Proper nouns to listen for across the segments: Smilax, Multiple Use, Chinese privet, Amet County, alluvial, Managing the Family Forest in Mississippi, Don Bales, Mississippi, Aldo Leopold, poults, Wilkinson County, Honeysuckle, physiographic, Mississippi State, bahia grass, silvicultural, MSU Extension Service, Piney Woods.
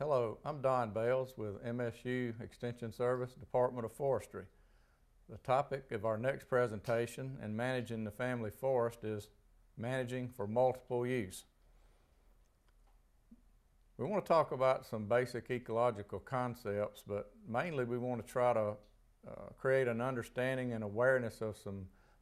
Hello, I'm Don Bales with MSU Extension Service, Department of Forestry. The topic of our next presentation in managing the family forest is managing for multiple use. We want to talk about some basic ecological concepts, but mainly we want to try to create an understanding and awareness of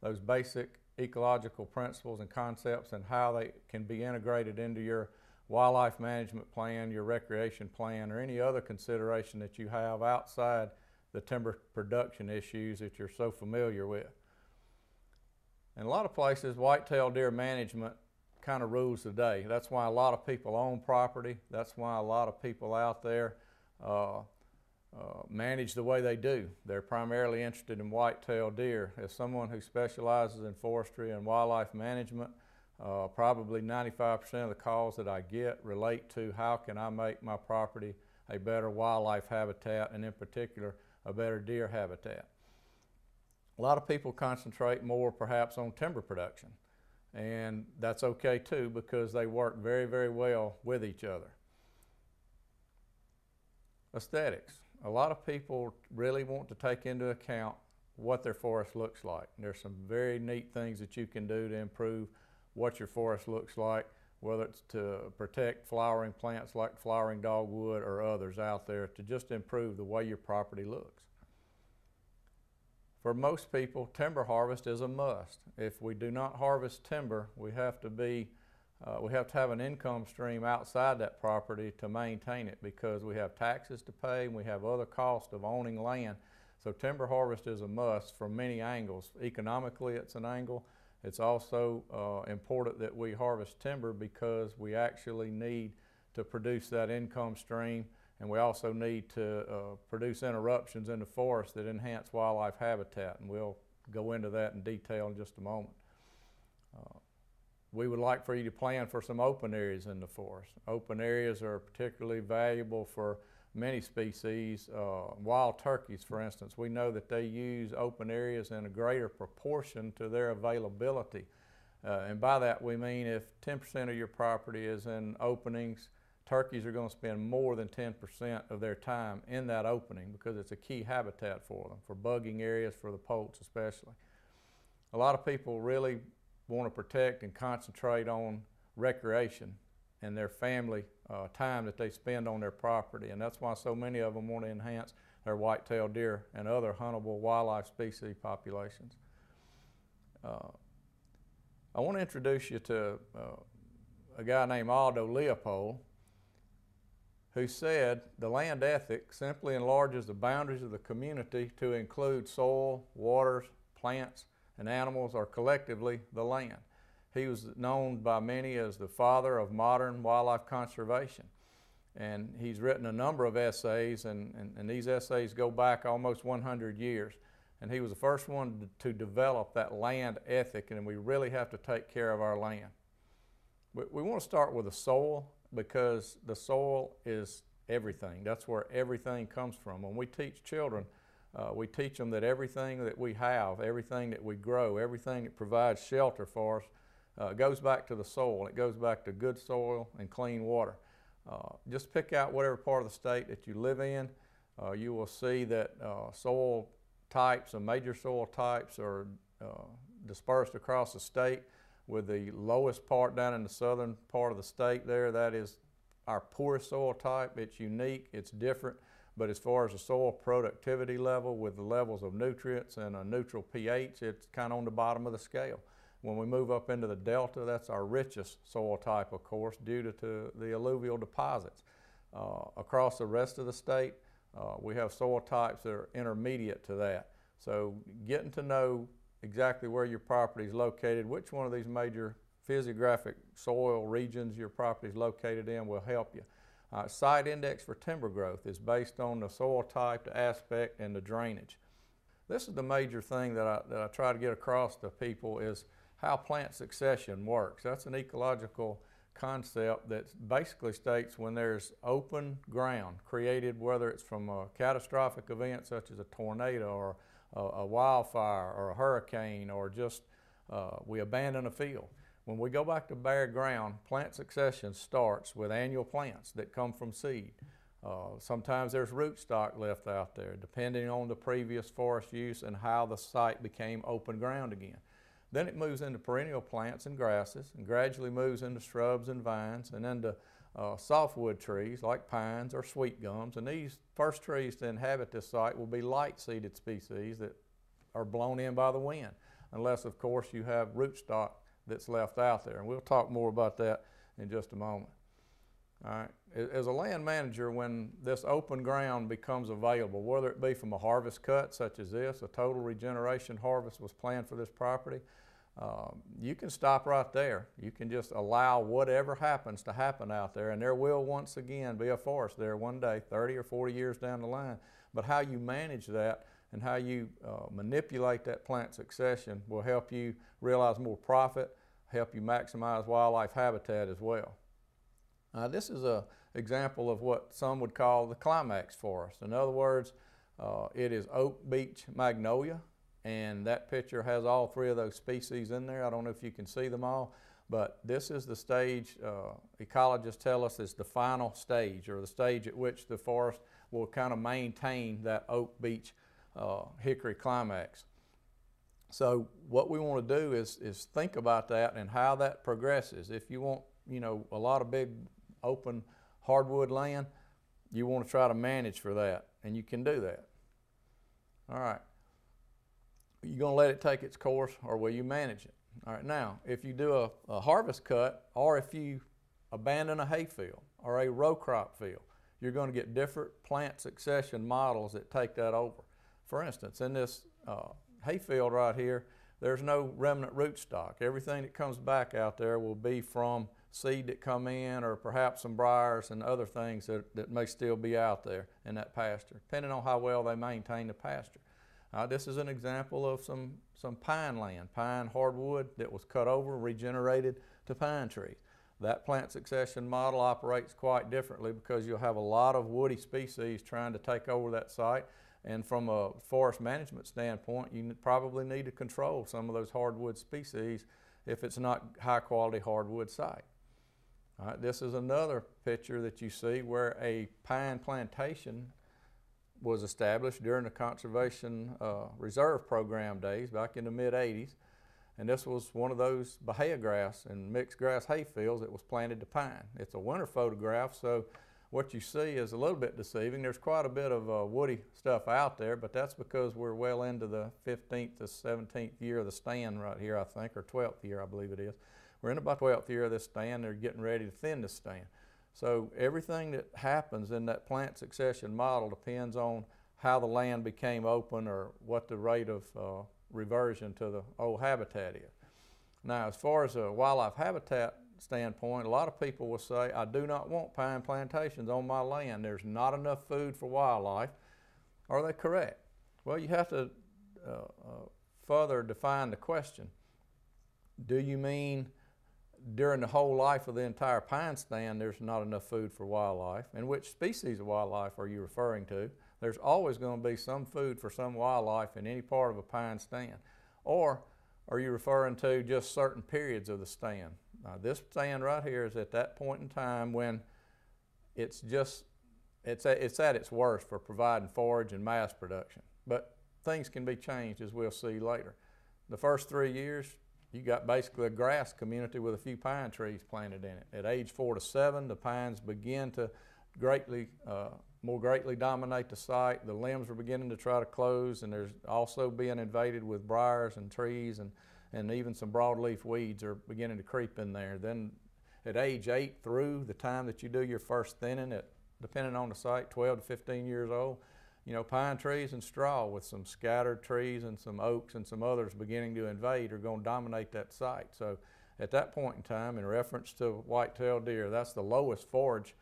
those basic ecological principles and concepts and how they can be integrated into your wildlife management plan, your recreation plan, or any other consideration that you have outside the timber production issues that you're so familiar with. In a lot of places, whitetail deer management kind of rules the day. That's why a lot of people own property. That's why a lot of people out there manage the way they do. They're primarily interested in whitetail deer. As someone who specializes in forestry and wildlife management, probably 95% of the calls that I get relate to how can I make my property a better wildlife habitat, and in particular a better deer habitat. A lot of people concentrate more perhaps on timber production, and that's okay too, because they work very, very well with each other. Aesthetics. A lot of people really want to take into account what their forest looks like. And there's some very neat things that you can do to improve what your forest looks like, whether it's to protect flowering plants like flowering dogwood or others out there, to just improve the way your property looks. For most people, timber harvest is a must. If we do not harvest timber, we have to have an income stream outside that property to maintain it, because we have taxes to pay and we have other costs of owning land. So timber harvest is a must from many angles. Economically, it's an angle. It's also important that we harvest timber because we actually need to produce that income stream, and we also need to produce interruptions in the forest that enhance wildlife habitat, and we'll go into that in detail in just a moment. We would like for you to plan for some open areas in the forest. Open areas are particularly valuable for many species. Wild turkeys, for instance, we know that they use open areas in a greater proportion to their availability. And by that we mean if 10% of your property is in openings, turkeys are going to spend more than 10% of their time in that opening, because it's a key habitat for them, for bugging areas, for the poults especially. A lot of people really want to protect and concentrate on recreation and their family time that they spend on their property, and that's why so many of them want to enhance their white-tailed deer and other huntable wildlife species populations. I want to introduce you to a guy named Aldo Leopold, who said the land ethic simply enlarges the boundaries of the community to include soil, waters, plants, and animals, or collectively the land. He was known by many as the father of modern wildlife conservation. And he's written a number of essays, and these essays go back almost 100 years. And he was the first one to develop that land ethic, and we really have to take care of our land. We want to start with the soil, because the soil is everything. That's where everything comes from. When we teach children, we teach them that everything that we have, everything that we grow, everything that provides shelter for us, goes back to the soil. It goes back to good soil and clean water. Just pick out whatever part of the state that you live in. You will see that soil types and major soil types are dispersed across the state, with the lowest part down in the southern part of the state there. That is our poorest soil type. It's unique, it's different, but as far as the soil productivity level with the levels of nutrients and a neutral pH, it's kind of on the bottom of the scale. When we move up into the delta, that's our richest soil type, of course, due to the alluvial deposits. Across the rest of the state, we have soil types that are intermediate to that. So getting to know exactly where your property is located, which one of these major physiographic soil regions your property is located in, will help you. Site index for timber growth is based on the soil type, the aspect, and the drainage. This is the major thing that I try to get across to people, is how plant succession works. That's an ecological concept that basically states when there's open ground created, whether it's from a catastrophic event such as a tornado or a wildfire or a hurricane, or just we abandon a field. When we go back to bare ground, plant succession starts with annual plants that come from seed. Sometimes there's rootstock left out there, depending on the previous forest use and how the site became open ground again. Then it moves into perennial plants and grasses, and gradually moves into shrubs and vines, and into softwood trees like pines or sweet gums. And these first trees to inhabit this site will be light-seeded species that are blown in by the wind, unless, of course, you have rootstock that's left out there. And we'll talk more about that in just a moment. All right. As a land manager, when this open ground becomes available, whether it be from a harvest cut such as this, a total regeneration harvest was planned for this property, you can stop right there. You can just allow whatever happens to happen out there, and there will once again be a forest there one day, 30 or 40 years down the line. But how you manage that and how you manipulate that plant succession will help you realize more profit, help you maximize wildlife habitat as well. This is an example of what some would call the climax forest. In other words, it is oak, beech, magnolia, and that picture has all three of those species in there. I don't know if you can see them all, but this is the stage ecologists tell us is the final stage, or the stage at which the forest will kind of maintain that oak, beech, hickory climax. So what we want to do is think about that and how that progresses. If you want, you know, a lot of big open hardwood land, you want to try to manage for that, and you can do that. All right. Are you going to let it take its course, or will you manage it? All right, now, if you do a harvest cut, or if you abandon a hay field or a row crop field, you're going to get different plant succession models that take that over. For instance, in this hay field right here, there's no remnant rootstock. Everything that comes back out there will be from seed that come in, or perhaps some briars and other things that may still be out there in that pasture, depending on how well they maintain the pasture. This is an example of some pine land, pine hardwood that was cut over, regenerated to pine trees. That plant succession model operates quite differently because you'll have a lot of woody species trying to take over that site, and from a forest management standpoint, you probably need to control some of those hardwood species if it's not high quality hardwood site. All right, this is another picture that you see where a pine plantation was established during the Conservation Reserve Program days back in the mid-80s. And this was one of those bahia grass and mixed grass hay fields that was planted to pine. It's a winter photograph, so what you see is a little bit deceiving. There's quite a bit of woody stuff out there, but that's because we're well into the 15th to 17th year of the stand right here, I think, or 12th year, I believe it is. We're in about 12th year of this stand. They're getting ready to thin this stand. So everything that happens in that plant succession model depends on how the land became open, or what the rate of reversion to the old habitat is. Now, as far as a wildlife habitat standpoint, a lot of people will say, I do not want pine plantations on my land. There's not enough food for wildlife. Are they correct? Well, you have to further define the question. Do you mean during the whole life of the entire pine stand there's not enough food for wildlife? And which species of wildlife are you referring to? There's always going to be some food for some wildlife in any part of a pine stand. Or are you referring to just certain periods of the stand? This stand right here is at that point in time when it's at its worst for providing forage and mass production. But things can be changed, as we'll see later. The first 3 years, you got basically a grass community with a few pine trees planted in it. At age 4 to 7, the pines begin to more greatly dominate the site. The limbs are beginning to try to close, and there's also being invaded with briars and trees, and even some broadleaf weeds are beginning to creep in there. Then at age 8 through the time that you do your first thinning, at, depending on the site, 12 to 15 years old, you know, pine trees and straw with some scattered trees and some oaks and some others beginning to invade are going to dominate that site. So at that point in time, in reference to white-tailed deer, that's the lowest forage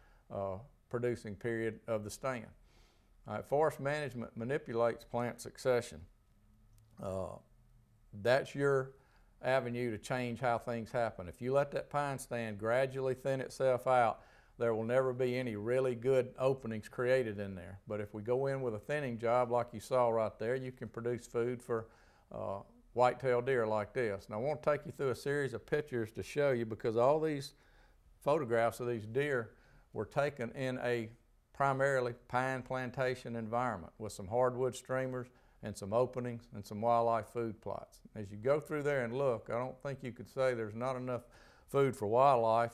producing period of the stand. Forest management manipulates plant succession. That's your avenue to change how things happen. If you let that pine stand gradually thin itself out, there will never be any really good openings created in there. But if we go in with a thinning job like you saw right there, you can produce food for white-tailed deer like this. And I want to take you through a series of pictures to show you, because all these photographs of these deer were taken in a primarily pine plantation environment with some hardwood streamers and some openings and some wildlife food plots. As you go through there and look, I don't think you could say there's not enough food for wildlife,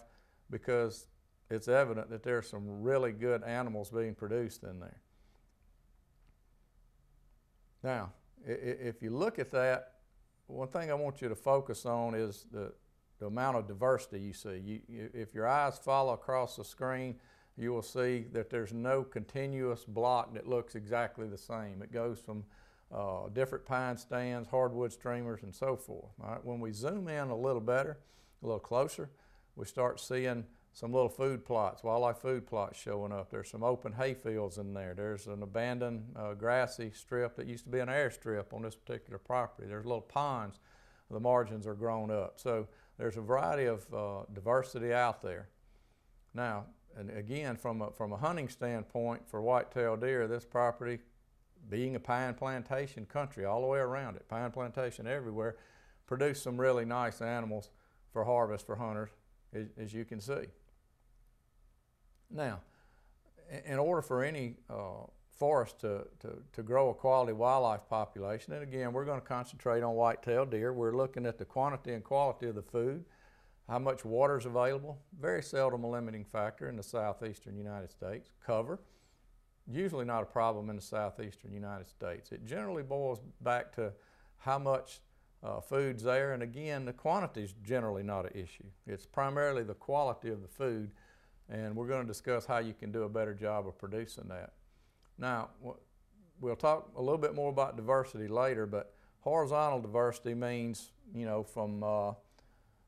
because it's evident that there's some really good animals being produced in there. Now, if you look at that, one thing I want you to focus on is the amount of diversity you see. If your eyes follow across the screen, you will see that there's no continuous block that looks exactly the same. It goes from different pine stands, hardwood streamers, and so forth. All right, when we zoom in a little better, a little closer, we start seeing some little food plots, wildlife food plots showing up. There's some open hay fields in there. There's an abandoned grassy strip that used to be an airstrip on this particular property. There's little ponds. The margins are grown up. So there's a variety of diversity out there. Now, and again, from a hunting standpoint for white-tailed deer, this property being a pine plantation country all the way around it, pine plantation everywhere, produced some really nice animals for harvest for hunters, as you can see. Now, in order for any forest to grow a quality wildlife population, and again, we're going to concentrate on white-tailed deer, we're looking at the quantity and quality of the food, how much water is available, very seldom a limiting factor in the southeastern United States. Cover, usually not a problem in the southeastern United States. It generally boils back to how much food's there, and again, the quantity's generally not an issue. It's primarily the quality of the food, and we're going to discuss how you can do a better job of producing that. Now, we'll talk a little bit more about diversity later, but horizontal diversity means, you know, from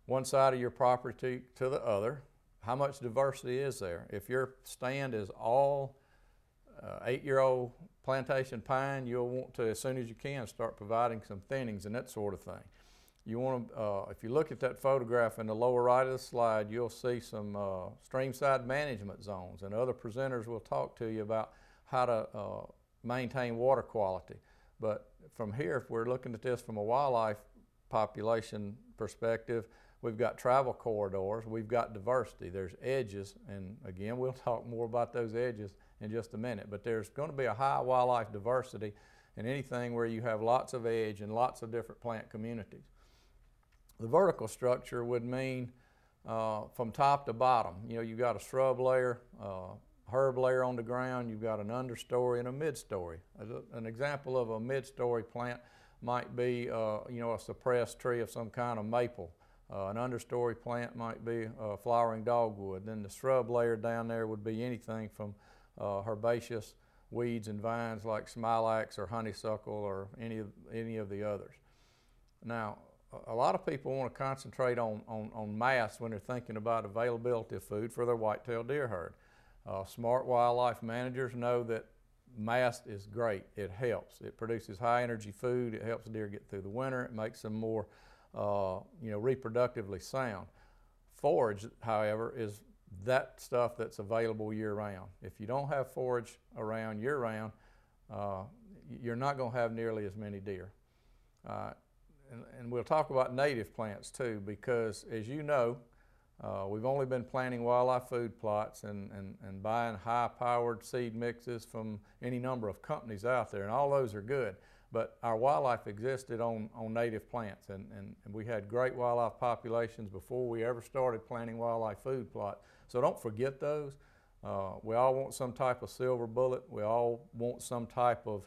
one side of your property to the other, how much diversity is there. If your stand is all 8-year-old plantation pine, you'll want to, as soon as you can, start providing some thinnings and that sort of thing. You want to, if you look at that photograph in the lower right of the slide, you'll see some streamside management zones, and other presenters will talk to you about how to maintain water quality. But from here, if we're looking at this from a wildlife population perspective, we've got travel corridors, we've got diversity, there's edges, and again, we'll talk more about those edges in just a minute, but there's going to be a high wildlife diversity in anything where you have lots of edge and lots of different plant communities. The vertical structure would mean from top to bottom. You know, you've got a shrub layer, herb layer on the ground, you've got an understory and a midstory. An example of a midstory plant might be, you know, a suppressed tree of some kind of maple. An understory plant might be flowering dogwood. Then the shrub layer down there would be anything from herbaceous weeds and vines like Smilax or honeysuckle or any of the others. Now, a lot of people want to concentrate on mass when they're thinking about availability of food for their white-tailed deer herd. Smart wildlife managers know that mass is great. It helps. It produces high-energy food. It helps deer get through the winter. It makes them more, you know, reproductively sound. Forage, however, is that stuff that's available year-round. If you don't have forage around year-round, you're not going to have nearly as many deer. And we'll talk about native plants too, because as you know, we've only been planting wildlife food plots and buying high-powered seed mixes from any number of companies out there, and all those are good. But our wildlife existed on native plants, and we had great wildlife populations before we ever started planting wildlife food plots. So don't forget those. We all want some type of silver bullet. We all want some type of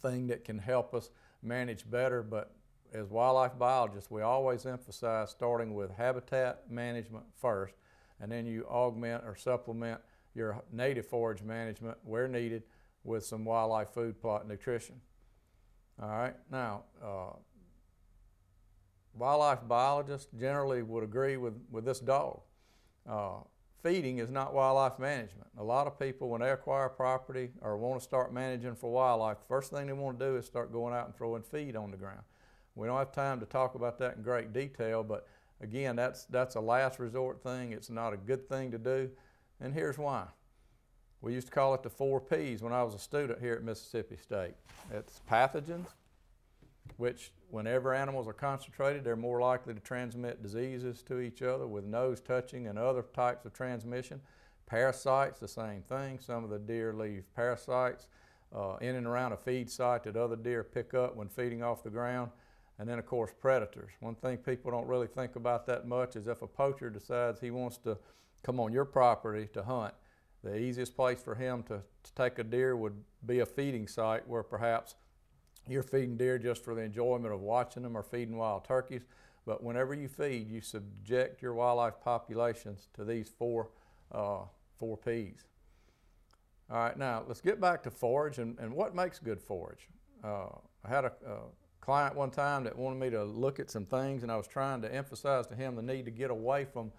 thing that can help us manage better, but as wildlife biologists, we always emphasize starting with habitat management first, and then you augment or supplement your native forage management where needed with some wildlife food plot nutrition. All right, now, wildlife biologists generally would agree with this dog. Feeding is not wildlife management. A lot of people, when they acquire property or want to start managing for wildlife, first thing they want to do is start going out and throwing feed on the ground. We don't have time to talk about that in great detail, but again, that's a last resort thing. It's not a good thing to do, and here's why. We used to call it the 4 Ps when I was a student here at Mississippi State. It's pathogens, which whenever animals are concentrated, they're more likely to transmit diseases to each other with nose touching and other types of transmission. Parasites, the same thing. Some of the deer leave parasites in and around a feed site that other deer pick up when feeding off the ground. And then, of course, predators. One thing people don't really think about that much is if a poacher decides he wants to come on your property to hunt, the easiest place for him to take a deer would be a feeding site where perhaps you're feeding deer just for the enjoyment of watching them or feeding wild turkeys. But whenever you feed, you subject your wildlife populations to these four P's. All right, now let's get back to forage and what makes good forage. I had a client one time that wanted me to look at some things, and I was trying to emphasize to him the need to get away from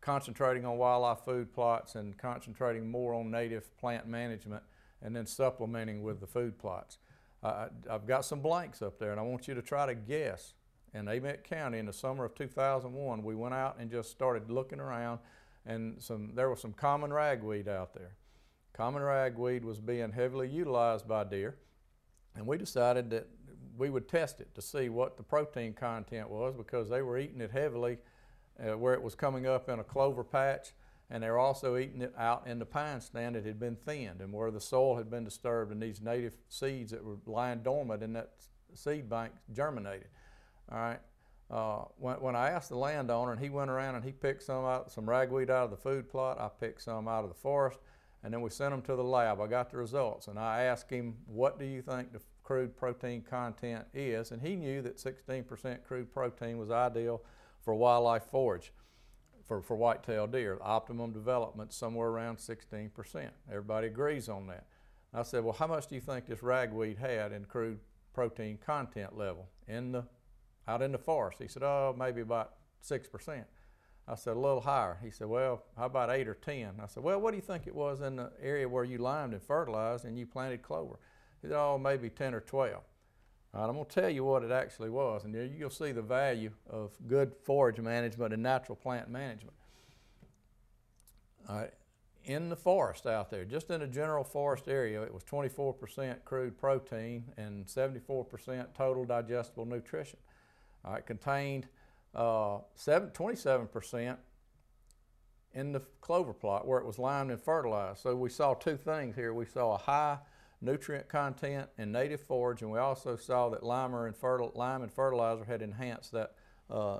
concentrating on wildlife food plots and concentrating more on native plant management and then supplementing with the food plots. I've got some blanks up there, and I want you to try to guess. In Amet County in the summer of 2001, we went out and just started looking around, and there was some common ragweed out there. Common ragweed was being heavily utilized by deer, and we decided that we would test it to see what the protein content was, because they were eating it heavily where it was coming up in a clover patch, and they were also eating it out in the pine stand that had been thinned and where the soil had been disturbed and these native seeds that were lying dormant in that seed bank germinated. All right. When I asked the landowner, and he went around and he picked some ragweed out of the food plot, I picked some out of the forest, and then we sent them to the lab. I got the results, and I asked him, what do you think the crude protein content is? And he knew that 16% crude protein was ideal for wildlife forage for white-tailed deer. Optimum development somewhere around 16%. Everybody agrees on that. And I said, well, how much do you think this ragweed had in crude protein content level out in the forest? He said, oh, maybe about 6%. I said, a little higher. He said, well, how about 8 or 10? I said, well, what do you think it was in the area where you limed and fertilized and you planted clover? He said, oh, maybe 10 or 12. All right, I'm going to tell you what it actually was, and you'll see the value of good forage management and natural plant management. All right, in the forest out there, just in a general forest area, it was 24% crude protein and 74% total digestible nutrition. All right, contained 27% in the clover plot where it was limed and fertilized. So we saw two things here. We saw a high nutrient content in native forage, and we also saw that lime and fertilizer had enhanced that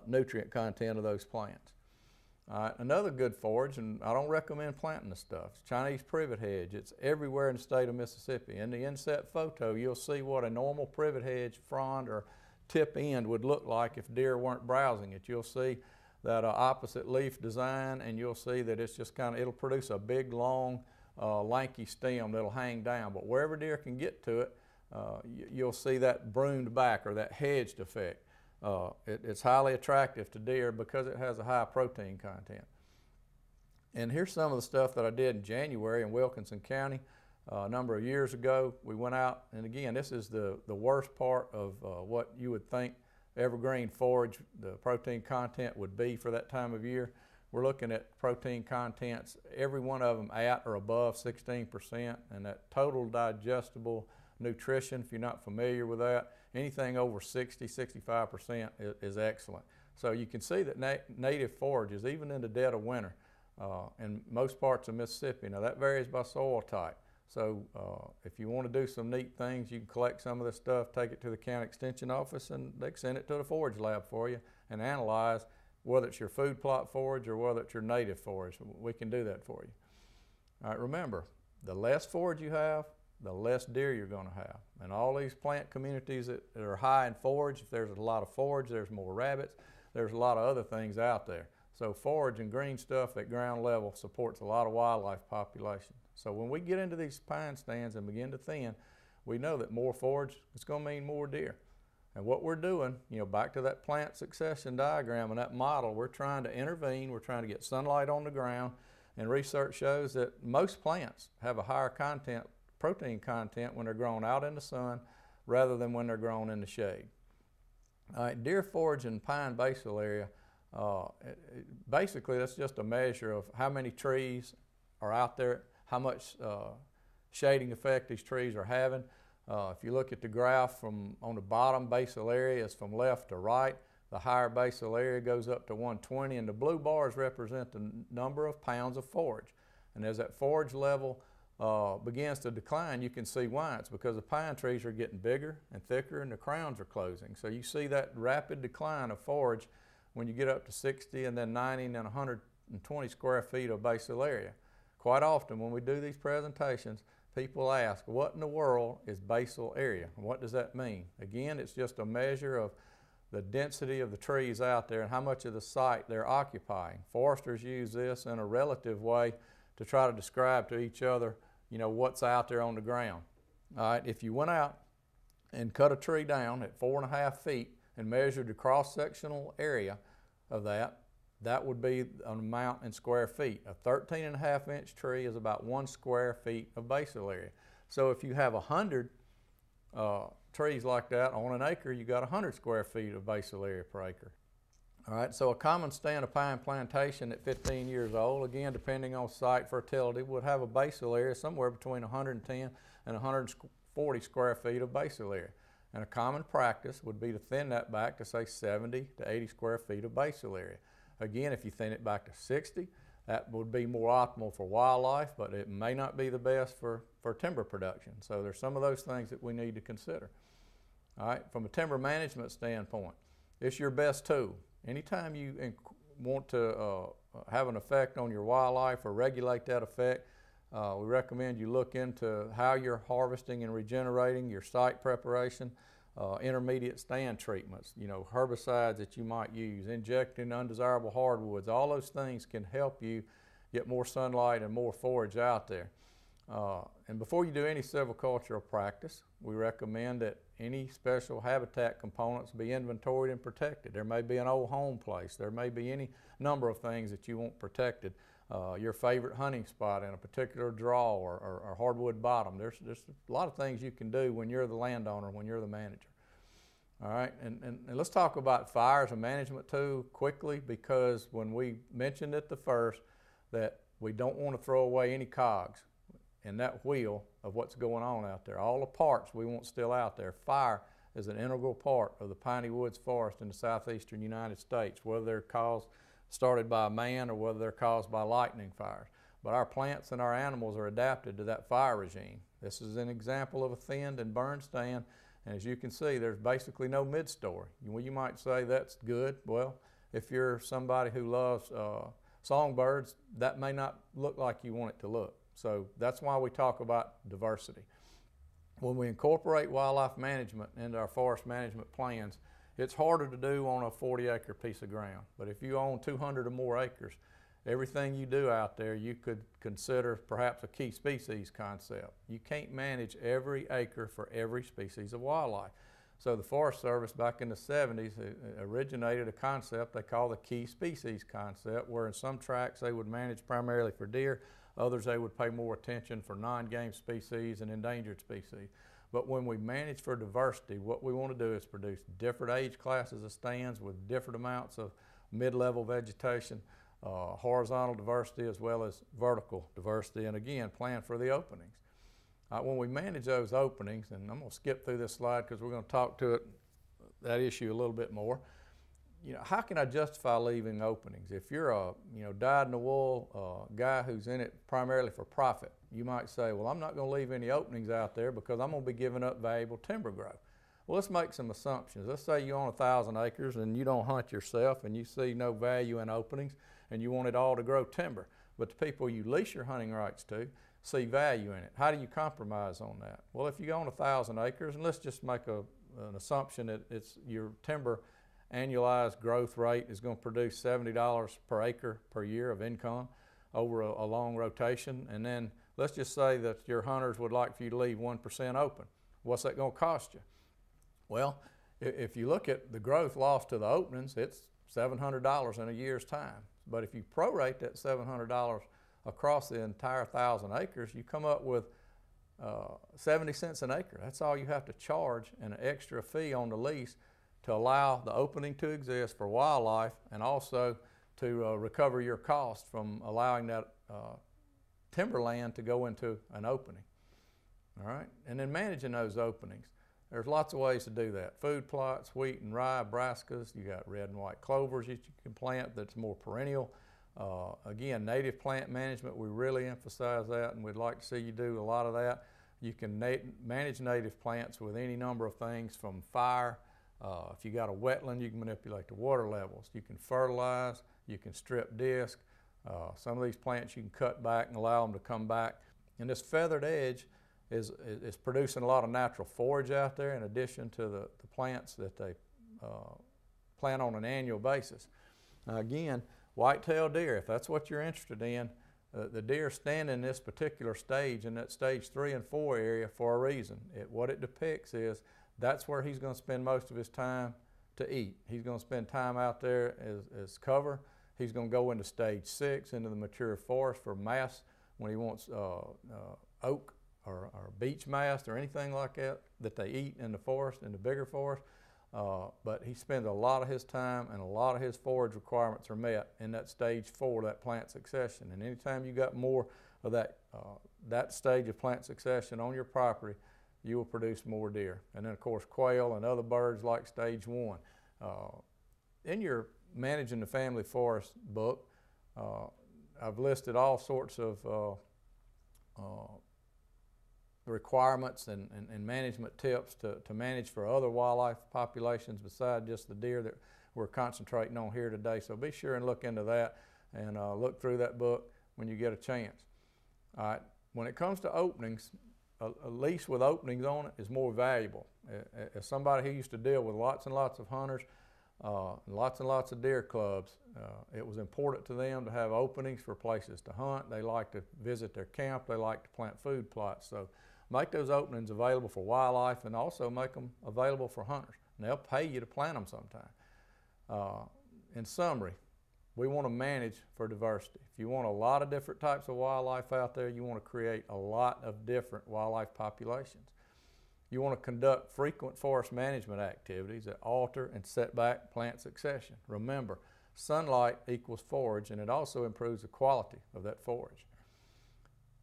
nutrient content of those plants. All right, another good forage, and I don't recommend planting this stuff, it's Chinese privet hedge. It's everywhere in the state of Mississippi. In the inset photo, you'll see what a normal privet hedge frond or tip end would look like if deer weren't browsing it. You'll see that opposite leaf design, and you'll see that it's just kind of, it'll produce a big, long, lanky stem that'll hang down. But wherever deer can get to it, you'll see that broomed back or that hedged effect. It's highly attractive to deer because it has a high protein content. And here's some of the stuff that I did in January in Wilkinson County. A number of years ago, we went out, and again, this is the worst part of what you would think evergreen forage, the protein content would be for that time of year. We're looking at protein contents, every one of them at or above 16%, and that total digestible nutrition, if you're not familiar with that, anything over 60, 65% is excellent. So you can see that native forages, even in the dead of winter, in most parts of Mississippi, now that varies by soil type. So if you want to do some neat things, you can collect some of this stuff, take it to the county extension office, and they can send it to the forage lab for you and analyze whether it's your food plot forage or whether it's your native forage. We can do that for you. All right, remember, the less forage you have, the less deer you're going to have. And all these plant communities that are high in forage, if there's a lot of forage, there's more rabbits, there's a lot of other things out there. So forage and green stuff at ground level supports a lot of wildlife population. So when we get into these pine stands and begin to thin, we know that more forage is going to mean more deer. And what we're doing, you know, back to that plant succession diagram and that model, we're trying to intervene, we're trying to get sunlight on the ground, and research shows that most plants have a higher protein content when they're grown out in the sun rather than when they're grown in the shade. All right, deer forage in pine basal area, basically that's just a measure of how many trees are out there, how much shading effect these trees are having. If you look at the graph from on the bottom, basal area is from left to right. The higher basal area goes up to 120, and the blue bars represent the number of pounds of forage. And as that forage level begins to decline, you can see why. It's because the pine trees are getting bigger and thicker and the crowns are closing. So you see that rapid decline of forage when you get up to 60 and then 90 and then 120 square feet of basal area. Quite often when we do these presentations, people ask, what in the world is basal area? What does that mean? Again, it's just a measure of the density of the trees out there and how much of the site they're occupying. Foresters use this in a relative way to try to describe to each other, you know, what's out there on the ground. All right, if you went out and cut a tree down at 4.5 feet and measured the cross-sectional area of that, that would be an amount in square feet. A 13.5-inch tree is about 1 square feet of basal area. So if you have 100 trees like that on an acre, you got 100 square feet of basal area per acre. All right, so a common stand of pine plantation at 15 years old, again, depending on site fertility, would have a basal area somewhere between 110 and 140 square feet of basal area. And a common practice would be to thin that back to, say, 70 to 80 square feet of basal area. Again, if you thin it back to 60, that would be more optimal for wildlife, but it may not be the best for timber production. So there's some of those things that we need to consider. All right, from a timber management standpoint, it's your best tool. Anytime you want to have an effect on your wildlife or regulate that effect, we recommend you look into how you're harvesting and regenerating, your site preparation, intermediate stand treatments, you know, herbicides that you might use, injecting undesirable hardwoods. All those things can help you get more sunlight and more forage out there. And before you do any silvicultural practice, we recommend that any special habitat components be inventoried and protected. There may be an old home place. There may be any number of things that you want protected. Your favorite hunting spot in a particular draw or hardwood bottom. There's a lot of things you can do when you're the landowner, when you're the manager. All right, and let's talk about fire as a management tool quickly, because when we mentioned at the first that we don't want to throw away any cogs in that wheel of what's going on out there. All the parts we want still out there. Fire is an integral part of the Piney Woods forest in the southeastern United States, whether they're started by man or whether they're caused by lightning fires. But our plants and our animals are adapted to that fire regime. This is an example of a thinned and burned stand, and as you can see, there's basically no midstory. Well, you might say that's good. Well, if you're somebody who loves songbirds, that may not look like you want it to look. So that's why we talk about diversity. When we incorporate wildlife management into our forest management plans, it's harder to do on a 40-acre piece of ground, but if you own 200 or more acres, everything you do out there, you could consider perhaps a key species concept. You can't manage every acre for every species of wildlife. So the Forest Service back in the 70s originated a concept they call the key species concept, where in some tracts they would manage primarily for deer, others they would pay more attention for non-game species and endangered species. But when we manage for diversity, what we want to do is produce different age classes of stands with different amounts of mid-level vegetation, horizontal diversity as well as vertical diversity, and again, plan for the openings. When we manage those openings, and I'm going to skip through this slide because we're going to talk to that issue a little bit more. You know, how can I justify leaving openings? If you're a dyed-in-the-wool guy who's in it primarily for profit, you might say, well, I'm not going to leave any openings out there because I'm going to be giving up valuable timber growth. Well, let's make some assumptions. Let's say you own 1,000 acres and you don't hunt yourself and you see no value in openings and you want it all to grow timber. But the people you lease your hunting rights to see value in it. How do you compromise on that? Well, if you own 1,000 acres, and let's just make an assumption that it's your timber annualized growth rate is going to produce $70 per acre per year of income over a long rotation. And then let's just say that your hunters would like for you to leave 1% open. What's that going to cost you? Well, if you look at the growth lost to the openings, it's $700 in a year's time. But if you prorate that $700 across the entire 1,000 acres, you come up with 70 cents an acre. That's all you have to charge and an extra fee on the lease to allow the opening to exist for wildlife and also to recover your cost from allowing that timberland to go into an opening. All right, and then managing those openings. There's lots of ways to do that. Food plots, wheat and rye, brassicas. You got red and white clovers that you can plant that's more perennial. Again, native plant management, we really emphasize that, and we'd like to see you do a lot of that. You can manage native plants with any number of things, from fire. If you got a wetland, you can manipulate the water levels. You can fertilize, you can strip disc. Some of these plants you can cut back and allow them to come back. And this feathered edge is producing a lot of natural forage out there, in addition to the plants that they plant on an annual basis. Now again, white-tailed deer, if that's what you're interested in, the deer stand in this particular stage, in that stage 3 and 4 area, for a reason. What it depicts is that's where he's going to spend most of his time to eat. He's going to spend time out there as cover. He's going to go into stage 6, into the mature forest for mass when he wants oak or beech mast or anything like that that they eat in the forest, in the bigger forest. But he spends a lot of his time, and a lot of his forage requirements are met in that stage 4, that plant succession. And anytime you got more of that stage of plant succession on your property, you will produce more deer. And then of course quail and other birds like stage 1. In your Managing the Family Forest book, I've listed all sorts of requirements and management tips to manage for other wildlife populations besides just the deer that we're concentrating on here today. So be sure and look into that, and look through that book when you get a chance. All right. When it comes to openings, a lease with openings on it is more valuable. As somebody who used to deal with lots and lots of hunters, lots and lots of deer clubs, it was important to them to have openings for places to hunt. They like to visit their camp. They like to plant food plots. So make those openings available for wildlife, and also make them available for hunters. And they'll pay you to plant them sometime. In summary, we want to manage for diversity. If you want a lot of different types of wildlife out there, you want to create a lot of different wildlife populations. You want to conduct frequent forest management activities that alter and set back plant succession. Remember, sunlight equals forage, and it also improves the quality of that forage.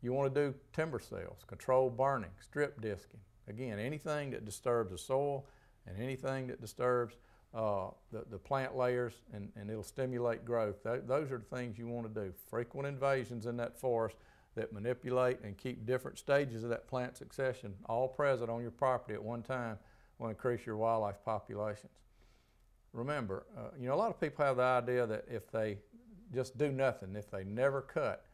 You want to do timber sales, controlled burning, strip disking. Again, anything that disturbs the soil and anything that disturbs the plant layers, and it'll stimulate growth. Those are the things you want to do. Frequent invasions in that forest that manipulate and keep different stages of that plant succession all present on your property at one time will increase your wildlife populations. Remember, you know, a lot of people have the idea that if they just do nothing, if they never cut,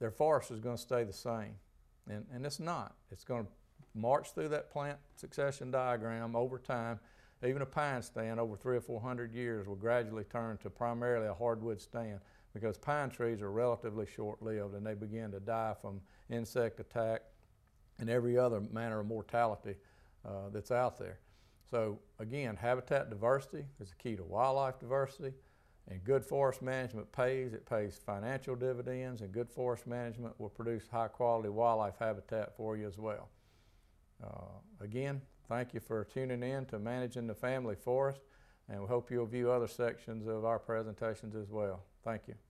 their forest is going to stay the same. And it's not. It's going to march through that plant succession diagram over time. Even a pine stand over 300 or 400 years will gradually turn to primarily a hardwood stand, because pine trees are relatively short-lived, and they begin to die from insect attack and every other manner of mortality that's out there. So again, habitat diversity is the key to wildlife diversity, and good forest management pays. It pays financial dividends, and good forest management will produce high-quality wildlife habitat for you as well. Again, thank you for tuning in to Managing the Family Forest, and we hope you'll view other sections of our presentations as well. Thank you.